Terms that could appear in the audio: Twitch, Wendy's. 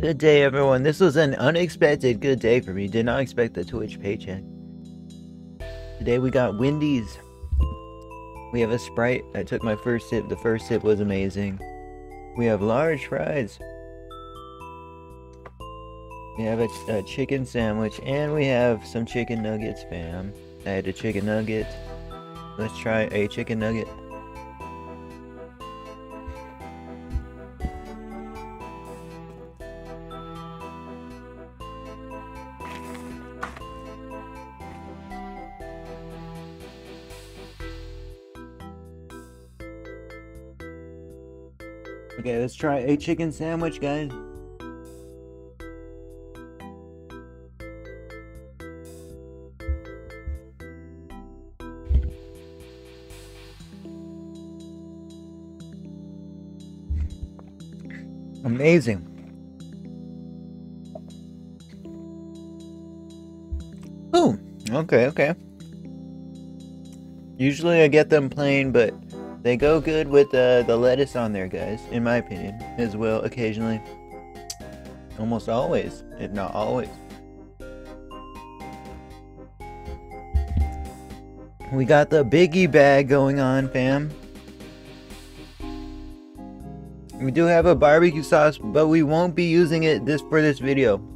Good day, everyone. This was an unexpected good day for me. Did not expect the Twitch paycheck. Today we got Wendy's. We have a Sprite. I took my first sip. The first sip was amazing. We have large fries. We have a chicken sandwich, and we have some chicken nuggets, fam. I had a chicken nugget. Let's try a chicken nugget. Okay, let's try a chicken sandwich, guys. Amazing. Oh, okay. Usually I get them plain, but they go good with the lettuce on there, guys, in my opinion, as well, occasionally. Almost always, if not always. We got the biggie bag going on, fam. We do have a barbecue sauce, but we won't be using it for this video.